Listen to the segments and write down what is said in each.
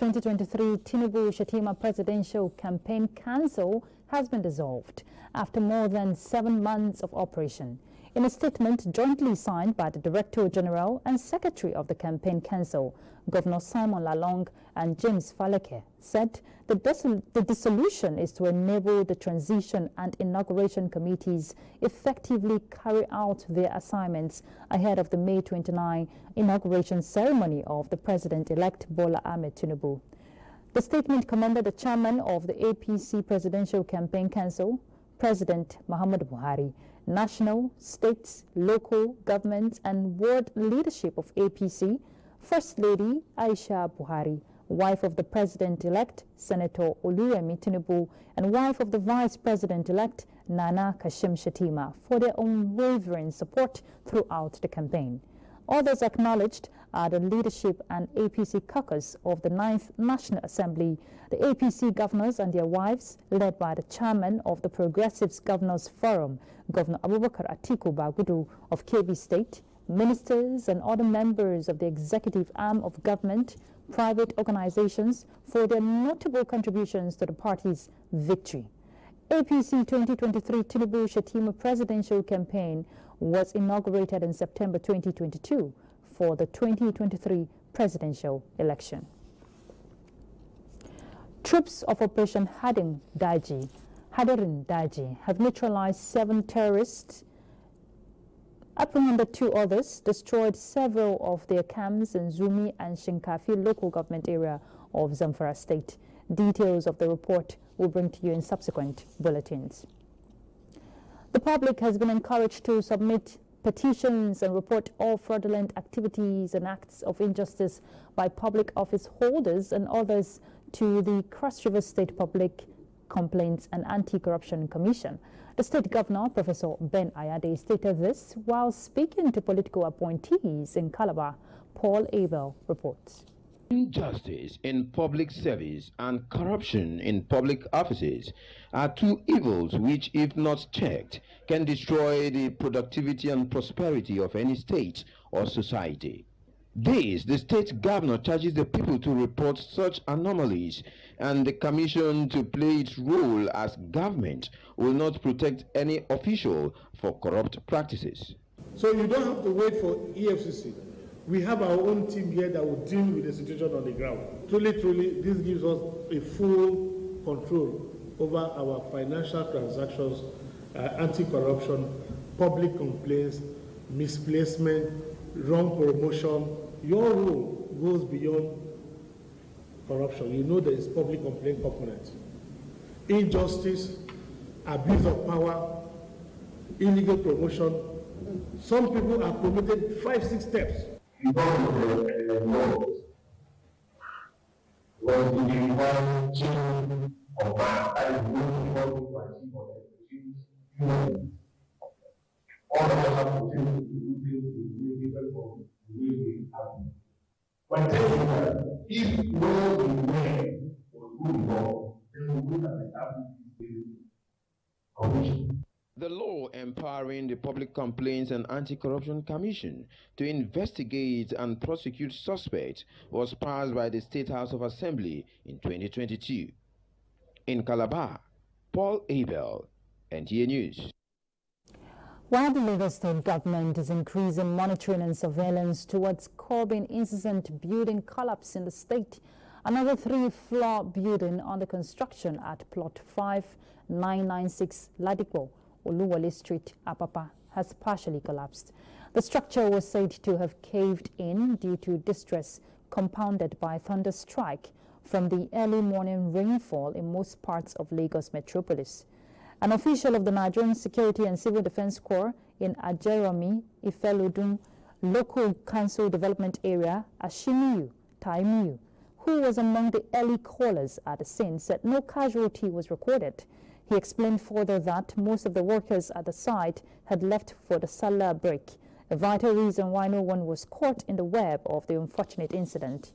2023 Tinubu-Shettima Presidential Campaign Council has been dissolved after more than 7 months of operation. In a statement jointly signed by the Director General and Secretary of the Campaign Council, Governor Simon Lalong and James Faleke said the dissolution is to enable the transition and inauguration committees effectively carry out their assignments ahead of the May 29 inauguration ceremony of the President-elect Bola Ahmed Tinubu. The statement commended the chairman of the APC Presidential Campaign Council, President Muhammadu Buhari, national, states, local governments and world leadership of APC, First Lady Aisha Buhari, wife of the President-elect Senator Oluyemi Tinubu and wife of the Vice President-elect Nana Kashim Shettima for their unwavering support throughout the campaign. Others acknowledged are the leadership and APC caucus of the 9th National Assembly, the APC governors and their wives, led by the chairman of the Progressives Governors Forum, Governor Abubakar Atiku Bagudu of Kebbi State, ministers and other members of the executive arm of government, private organizations for their notable contributions to the party's victory. APC 2023 Tinubu-Shettima Presidential Campaign was inaugurated in September 2022 for the 2023 presidential election. Troops of Operation Hadin Daji have neutralized 7 terrorists, apprehended 2 others, destroyed several of their camps in Zumi and Shinkafi local government area of Zamfara state. Details of the report will bring to you in subsequent bulletins. The public has been encouraged to submit petitions and report all fraudulent activities and acts of injustice by public office holders and others to the Cross River State Public Complaints and Anti-Corruption Commission. The state governor, Professor Ben Ayade, stated this while speaking to political appointees in Calabar. Paul Abel reports. Injustice in public service and corruption in public offices are 2 evils which, if not checked, can destroy the productivity and prosperity of any state or society. This, the state governor charges the people to report such anomalies, and the commission to play its role as government will not protect any official for corrupt practices. So you don't have to wait for EFCC. We have our own team here that will deal with the situation on the ground. Truly, this gives us a full control over our financial transactions, anti-corruption, public complaints, misplacement, wrong promotion. Your role goes beyond corruption. You know there is public complaint component. Injustice, abuse of power, illegal promotion. Some people are promoted 5-6 steps. The law empowering the Public Complaints and Anti-Corruption Commission to investigate and prosecute suspects was passed by the State House of Assembly in 2022. In Calabar, Paul Abel, NTA News. While the Lagos state government is increasing monitoring and surveillance towards curbing incessant building collapse in the state, another 3-floor building under construction at plot 5996 Ladipo, Oluwole Street, Apapa, has partially collapsed. The structure was said to have caved in due to distress compounded by thunder strike from the early morning rainfall in most parts of Lagos metropolis. An official of the Nigerian Security and Civil Defense Corps in Ajeromi Ifelodun Local Council Development Area, Ashimiyu Taimiyu, who was among the early callers at the scene, said no casualty was recorded. He explained further that most of the workers at the site had left for the Salah break, a vital reason why no one was caught in the web of the unfortunate incident.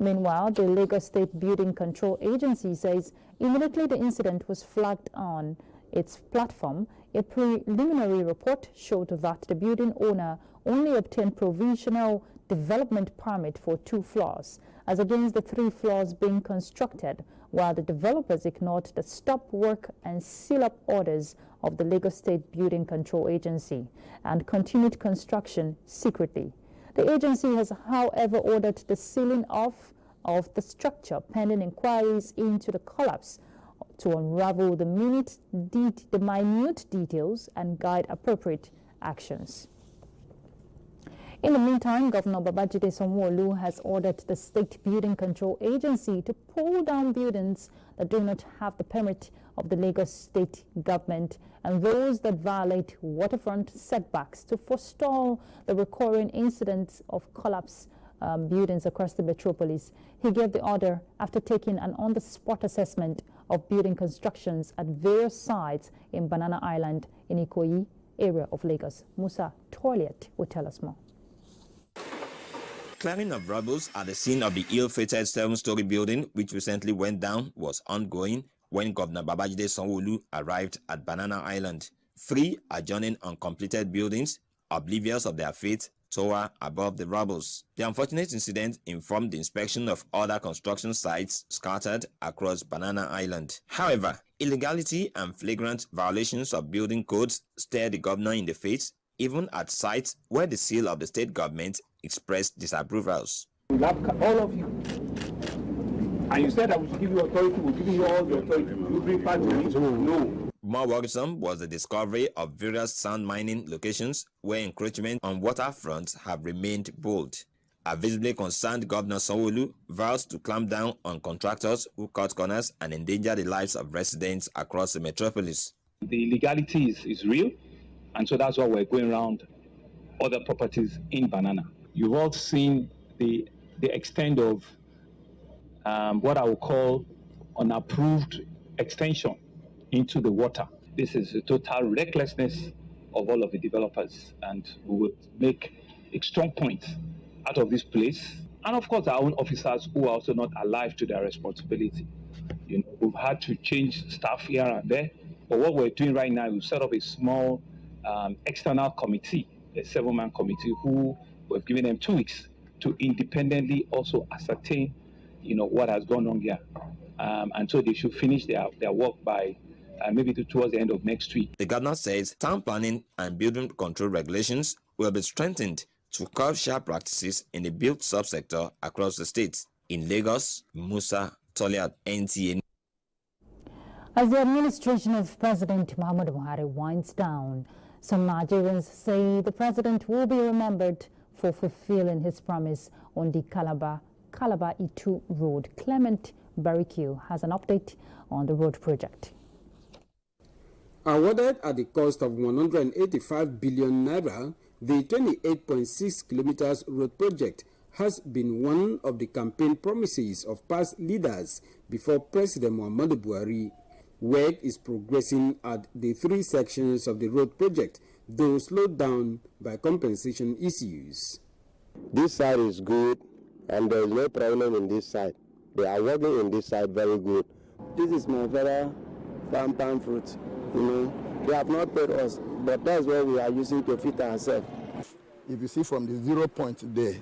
Meanwhile, the Lagos State Building Control Agency says immediately the incident was flagged on its platform, a preliminary report showed that the building owner only obtained provisional development permit for 2 floors as against the three floors being constructed, while the developers ignored the stop work and seal up orders of the Lagos State Building Control Agency and continued construction secretly. The agency has, however, ordered the sealing off of the structure pending inquiries into the collapse to unravel the minute details and guide appropriate actions. In the meantime, Governor Babajide Sanwo-Olu has ordered the State Building Control Agency to pull down buildings that do not have the permit of the Lagos State government and those that violate waterfront setbacks to forestall the recurring incidents of collapse buildings across the metropolis. He gave the order after taking an on-the-spot assessment of building constructions at various sites in Banana Island in Ikoyi area of Lagos. Musa Toliet will tell us more. Clearing of rubble at the scene of the ill-fated 7-story building, which recently went down, was ongoing when Governor Babajide Sanwo-Olu arrived at Banana Island. Three adjoining uncompleted buildings, oblivious of their fate, tower above the rubble. The unfortunate incident informed the inspection of other construction sites scattered across Banana Island. However, illegality and flagrant violations of building codes stared the governor in the face, even at sites where the seal of the state government expressed disapprovals. We love all of you. And you said I would give you authority, we'll give you all the authority. You bring back to me. No. More worrisome was the discovery of various sand mining locations where encroachment on waterfronts have remained bold. A visibly concerned Governor Sanwo-Olu vows to clamp down on contractors who cut corners and endanger the lives of residents across the metropolis. The illegality is real. And so that's why we're going around other properties in Banana. You've all seen the extent of what I would call an unapproved extension into the water. This is a total recklessness of all of the developers, and we would make a strong point out of this place. And of course, our own officers who are also not alive to their responsibility. You know, we've had to change staff here and there, but what we're doing right now is set up a small external committee, a 7-man committee, who we've given them 2 weeks to independently also ascertain, you know, what has gone on here, and so they should finish their work by maybe towards the end of next week. The governor says town planning and building control regulations will be strengthened to curb sharp practices in the built subsector across the state. In Lagos, Musa Toliat, NTA. As the administration of President Muhammadu Buhari winds down, some Nigerians say the president will be remembered for fulfilling his promise on the Calabar Itu Road. Clement Barikiu has an update on the road project. Awarded at the cost of 185 billion naira, the 28.6 kilometers road project has been one of the campaign promises of past leaders before President Muhammadu Buhari. Work is progressing at the three sections of the road project, though slowed down by compensation issues. This side is good, and there is no problem in this side. They are working in this side very good. This is my father, palm fruit. You know, they have not paid us, but that's what we are using to feed ourselves. If you see from the 0 point there,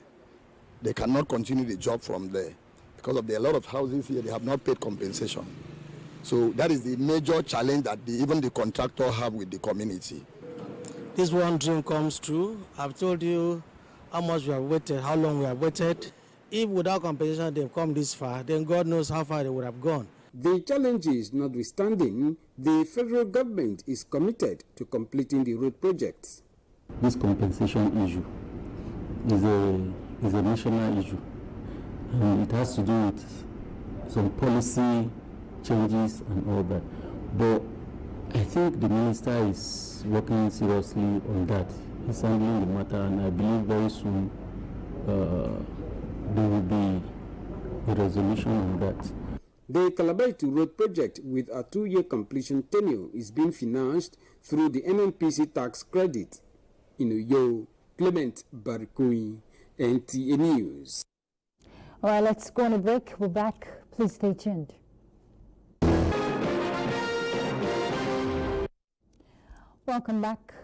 they cannot continue the job from there because of the lot of houses here. They have not paid compensation. So that is the major challenge that even the contractor have with the community. This one dream comes true. I've told you how much we have waited, how long we have waited. If without compensation they've come this far, then God knows how far they would have gone. The challenges notwithstanding, the federal government is committed to completing the road projects. This compensation issue is a national issue. And it has to do with some policy changes and all that, but I think the minister is working seriously on that. He's handling the matter, and I believe very soon there will be a resolution on that. The Calabar Itu Road project, with a 2-year completion tenure, is being financed through the NNPC tax credit. In Oyo, Clement Barikiu, NTA News. All right, let's go on a break. We're back. Please stay tuned. Welcome back.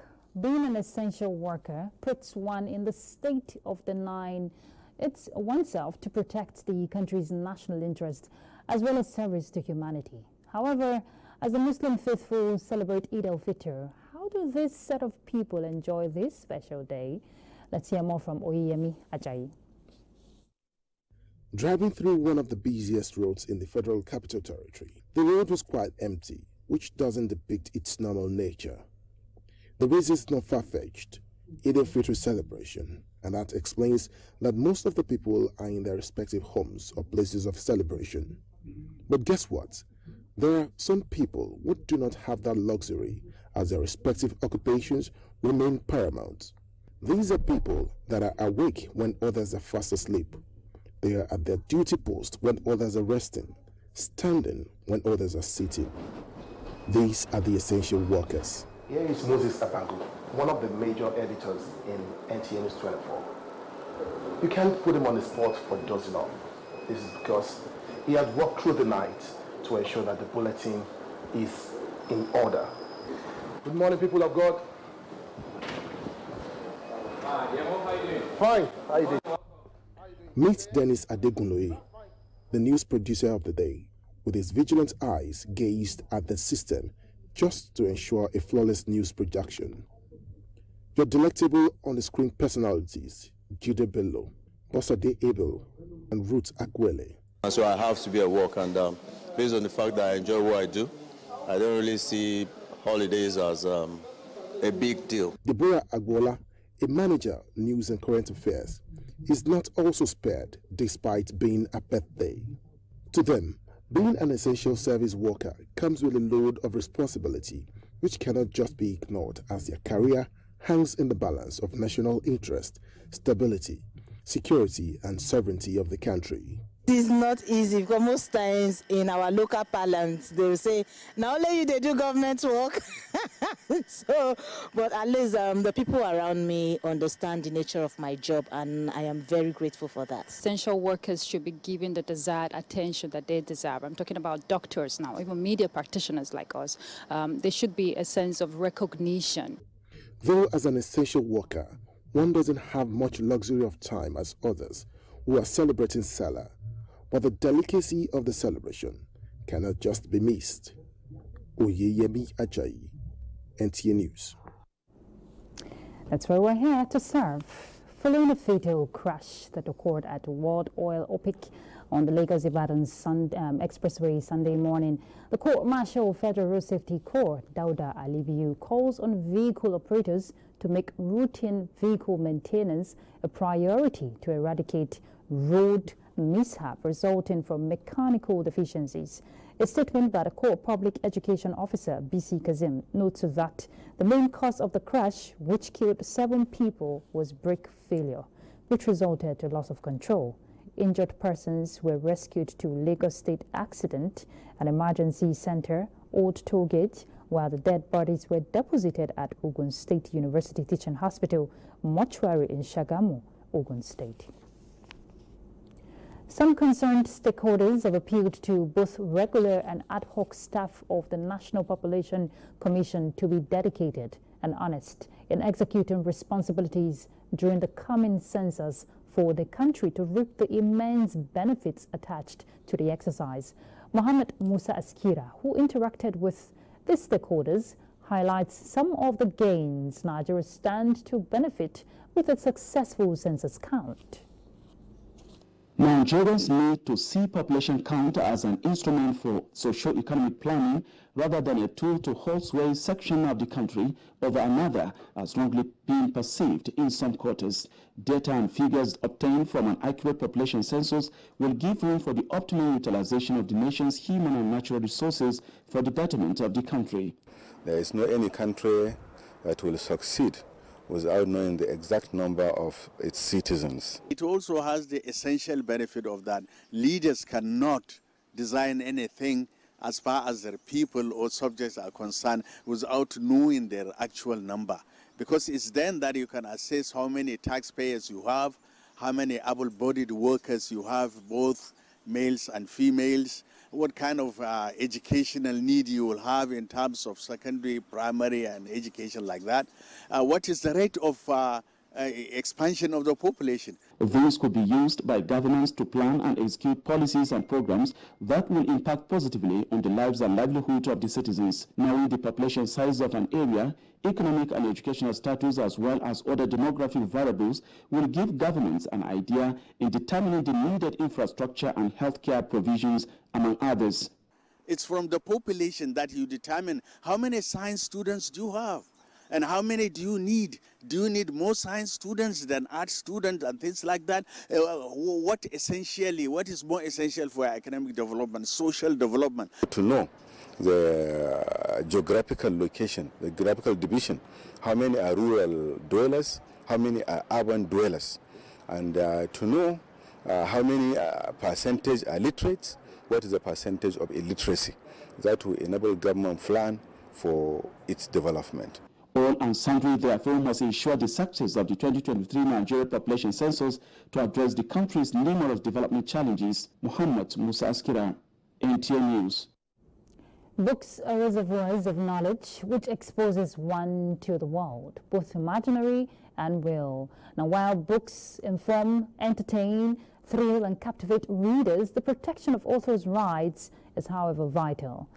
Being an essential worker puts one in the state of denying it's oneself to protect the country's national interest as well as service to humanity. However, as the Muslim faithful celebrate Eid al-Fitr, how do this set of people enjoy this special day? Let's hear more from Oyeyemi Ajayi. Driving through one of the busiest roads in the Federal Capital Territory, the road was quite empty, which doesn't depict its normal nature. The reason is not far-fetched, Eid al-Fitr celebration, and that explains that most of the people are in their respective homes or places of celebration. But guess what? There are some people who do not have that luxury, as their respective occupations remain paramount. These are people that are awake when others are fast asleep. They are at their duty post when others are resting, standing when others are sitting. These are the essential workers. Here is Moses Abangu, one of the major editors in NTN 24. You can't put him on the spot for dozing off. This is because he had worked through the night to ensure that the bulletin is in order. Good morning, people of God. Fine. How you doing? Meet Dennis Adegunoye, the news producer of the day, with his vigilant eyes gazed at the system just to ensure a flawless news production. Your delectable on-the-screen personalities, Judith Bello, Bursade Abel, and Ruth Aguele. And so I have to be at work, and based on the fact that I enjoy what I do, I don't really see holidays as a big deal. Deborah Aguola, a manager, news and current affairs, is not also spared despite being a birthday. To them, being an essential service worker comes with a load of responsibility which cannot just be ignored, as their career hangs in the balance of national interest, stability, security and sovereignty of the country. It is not easy because most times in our local parlance they will say, now only you they do government work. So, but at least the people around me understand the nature of my job, and I am very grateful for that. Essential workers should be given the desired attention that they deserve. I'm talking about doctors now, even media practitioners like us. There should be a sense of recognition. Though as an essential worker, one doesn't have much luxury of time as others who are celebrating Salah. But the delicacy of the celebration cannot just be missed. Oyeyemi Ajayi, NTA News. That's why we're here, to serve. Following a fatal crash that occurred at World Oil OPEC on the Lagos-Ibadan Expressway Sunday morning, the Court Martial Federal Road Safety Court, Dauda Alibiu, calls on vehicle operators to make routine vehicle maintenance a priority to eradicate road mishap resulting from mechanical deficiencies. A statement by the court public education officer BC Kazim notes that the main cause of the crash, which killed 7 people, was brake failure, which resulted to loss of control. Injured persons were rescued to Lagos State Accident and Emergency Center, Old Toll Gate, while the dead bodies were deposited at Ogun State University Teaching Hospital mortuary in Shagamu, Ogun State. Some concerned stakeholders have appealed to both regular and ad hoc staff of the National Population Commission to be dedicated and honest in executing responsibilities during the coming census for the country to reap the immense benefits attached to the exercise. Mohammed Musa Askira, who interacted with the stakeholders, highlights some of the gains Nigeria stands to benefit with a successful census count. Nigerians need to see population count as an instrument for socio-economic planning rather than a tool to hold sway section of the country over another, as wrongly being perceived in some quarters. Data and figures obtained from an accurate population census will give room for the optimal utilization of the nation's human and natural resources for the betterment of the country. There is no any country that will succeed without knowing the exact number of its citizens. It also has the essential benefit of that leaders cannot design anything as far as their people or subjects are concerned without knowing their actual number. Because it's then that you can assess how many taxpayers you have, how many able-bodied workers you have, both males and females, what kind of educational need you will have in terms of secondary, primary, and education like that. What is the rate of expansion of the population. These could be used by governments to plan and execute policies and programs that will impact positively on the lives and livelihood of the citizens, knowing the population size of an area, economic and educational status, as well as other demographic variables, will give governments an idea in determining the needed infrastructure and healthcare provisions, among others. It's from the population that you determine how many science students do you have and how many do you need. Do you need more science students than art students and things like that? What is more essential for academic development, social development? To know the geographical location, the geographical division, how many are rural dwellers, how many are urban dwellers, and to know how many percentage are literate, what is the percentage of illiteracy. That will enable government plan for its development. All and sundry therefore must ensure the success of the 2023 Nigeria population census to address the country's number of development challenges. Muhammad Musa Askira, NTN News. Books are reservoirs of knowledge which exposes one to the world, both imaginary and real. Now, while books inform, entertain, thrill and captivate readers, the protection of authors' rights is, however, vital.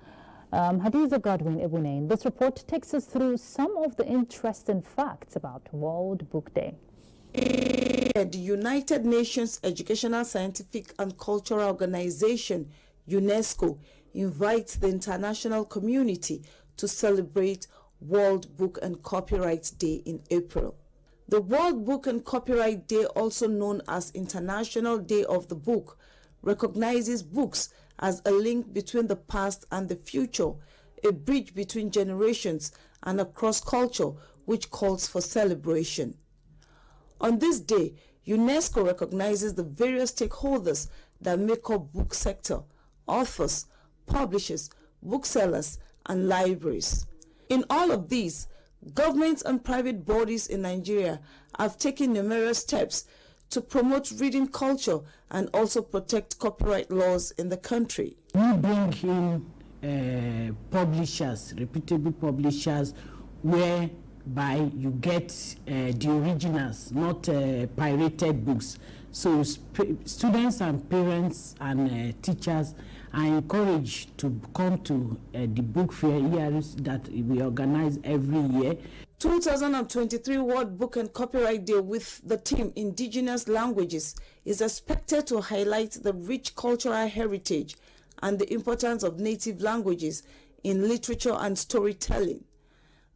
Hadiza Godwin Ebunane, this report takes us through some of the interesting facts about World Book Day. The United Nations Educational, Scientific and Cultural Organization, UNESCO, invites the international community to celebrate World Book and Copyright Day in April. The World Book and Copyright Day, also known as International Day of the Book, recognizes books as a link between the past and the future, a bridge between generations and across culture, which calls for celebration. On this day, UNESCO recognizes the various stakeholders that make up book sector: authors, publishers, booksellers, and libraries. In all of these, governments and private bodies in Nigeria have taken numerous steps to promote reading culture and also protect copyright laws in the country. We bring in publishers, reputable publishers, whereby you get the originals, not pirated books. So students and parents and teachers are encouraged to come to the book fair years that we organize every year. 2023 World Book and Copyright Day, with the theme Indigenous Languages, is expected to highlight the rich cultural heritage and the importance of native languages in literature and storytelling.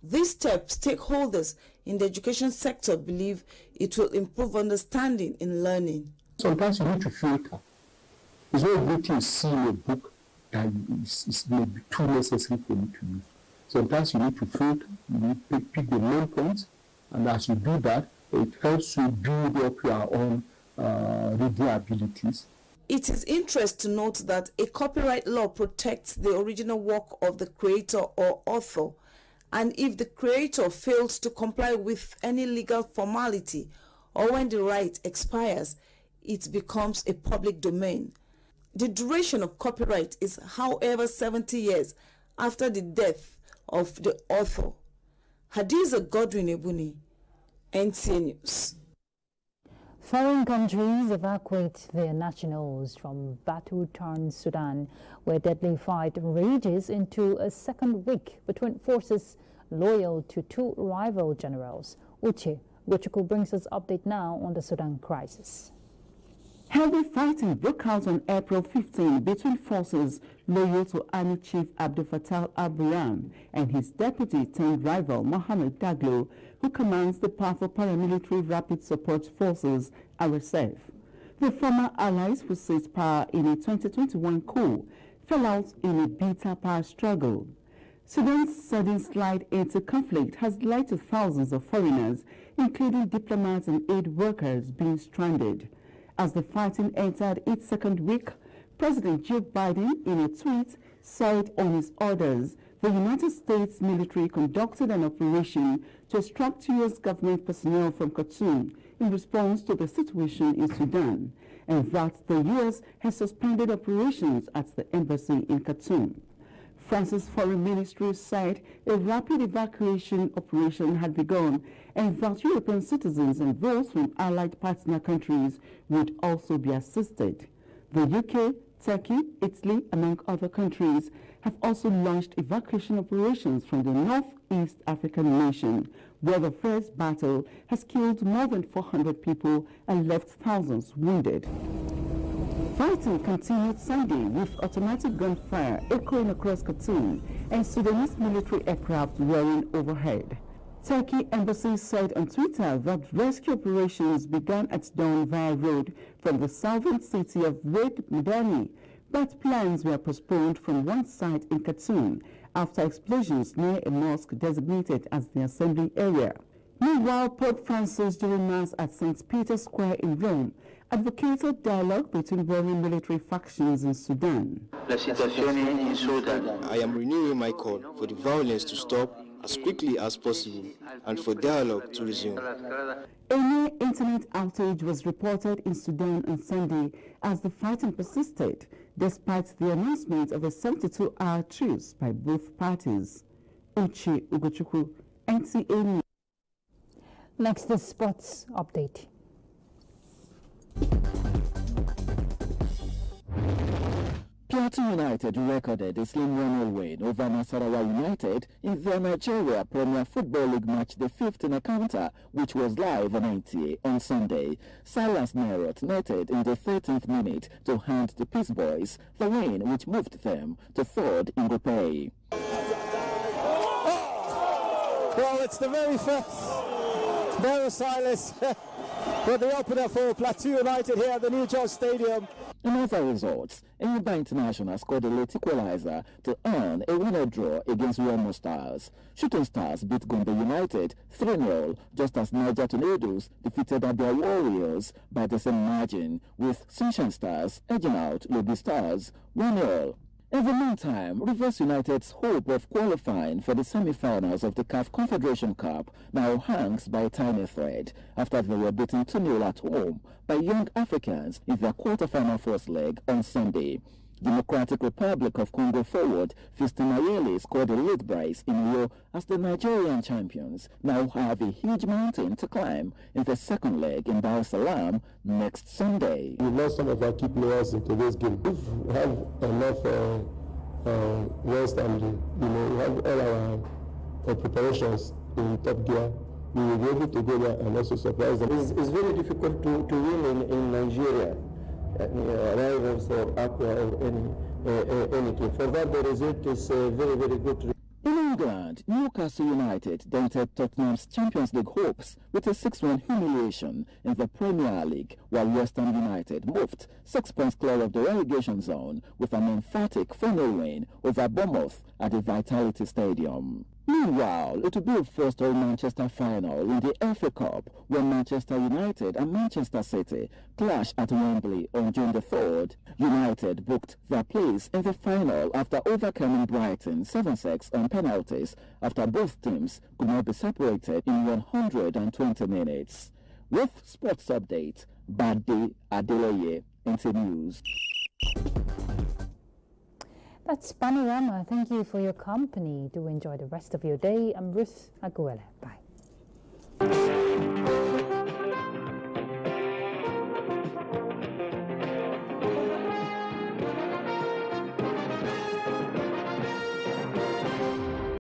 These steps, stakeholders in the education sector believe it will improve understanding in learning. Sometimes you need to filter. It's not good to see a book that is maybe too necessary for you to use. Sometimes you need to filter, you need to pick the main points, and as you do that, it helps you build up your own reading abilities. It is interesting to note that a copyright law protects the original work of the creator or author, and if the creator fails to comply with any legal formality or when the right expires, it becomes a public domain. The duration of copyright is, however, 70 years after the death of the author. Hadiza Godwin Ebuni, NTN News. Foreign countries evacuate their nationals from battle-torn Sudan, where deadly fight rages into a second week between forces loyal to two rival generals. Uche Gochuku brings us update now on the Sudan crisis. Heavy fighting broke out on April 15 between forces loyal to Army Chief Abdel Fattah al-Burhan and his deputy-turned-rival Mohamed Daglo, who commands the powerful paramilitary rapid support forces, RSF. The former allies who seized power in a 2021 coup fell out in a bitter power struggle. Sudan's sudden slide into conflict has led to thousands of foreigners, including diplomats and aid workers, being stranded. As the fighting entered its second week, President Joe Biden, in a tweet, said on his orders, the United States military conducted an operation to extract U.S. government personnel from Khartoum in response to the situation in Sudan, and that the U.S. has suspended operations at the embassy in Khartoum. France's foreign ministry said a rapid evacuation operation had begun and that European citizens and those from allied partner countries would also be assisted. The UK, Turkey, Italy, among other countries, have also launched evacuation operations from the Northeast African nation, where the first battle has killed more than 400 people and left thousands wounded. Fighting continued Sunday with automatic gunfire echoing across Khartoum and Sudanese military aircraft roaring overhead. Turkey embassy said on Twitter that rescue operations began at dawn via road from the southern city of Wed Medani, but plans were postponed from one site in Khartoum after explosions near a mosque designated as the assembly area. Meanwhile, Pope Francis during Mass at St. Peter's Square in Rome advocated dialogue between warring military factions in Sudan. I am renewing my call for the violence to stop as quickly as possible and for dialogue to resume. A near internet outage was reported in Sudan on Sunday as the fighting persisted, despite the announcement of a 72-hour truce by both parties. Uche Ugochukwu, NTA News. Next is sports update. Plateau United recorded a slim 1-0 win over Nasarawa United in the Nigeria Premier Football League match, the fifth in a counter, which was live on NTA on Sunday. Silas Nerot netted in the 13th minute to hand the Peace Boys the win, which moved them to third in group A. Well, it's the very first. There is Silas. But the opener for Plateau United here at the New George Stadium. In other results, Enyimba International scored a late equalizer to earn a winner draw against Remo Stars. Shooting Stars beat Gombe United 3-0, just as Niger Tornadoes defeated Abia Warriors by the same margin, with Sunshine Stars edging out Lobi Stars 1-0. In the meantime, Rivers United's hope of qualifying for the semi-finals of the CAF Confederation Cup now hangs by a tiny thread after they were beaten 2-0 at home by Young Africans in their quarter-final first leg on Sunday. Democratic Republic of Congo forward Fiston Mayele scored a late brace in Rio as the Nigerian champions now have a huge mountain to climb in the second leg in Dar es Salaam next Sunday. We lost some of our key players in today's game. If we have enough rest and we have all our preparations in top gear, we will be able to go there and also surprise them. It's very difficult to win in Nigeria. Rivals or Aqua or anything. For that, the result is very, very good. In England, Newcastle United dented Tottenham's Champions League hopes with a 6-1 humiliation in the Premier League, while West Ham United moved 6 points clear of the relegation zone with an emphatic 4-0 win over Bournemouth at the Vitality Stadium. Meanwhile, it will be a first all-Manchester final in the FA Cup, where Manchester United and Manchester City clash at Wembley on June the 3rd. United booked their place in the final after overcoming Brighton 7-6 on penalties after both teams could not be separated in 120 minutes. With sports update, Bade Adegunoye, NTA News. That's Panorama. Thank you for your company. Do enjoy the rest of your day. I'm Ruth Aguele. Bye.